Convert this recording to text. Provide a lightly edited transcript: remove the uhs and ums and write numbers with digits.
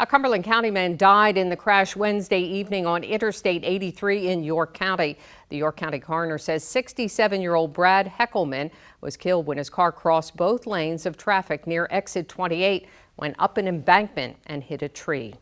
A Cumberland County man died in the crash Wednesday evening on Interstate 83 in York County. The York County coroner says 67-year-old Brad Heckelman was killed when his car crossed both lanes of traffic near exit 28, went up an embankment and hit a tree.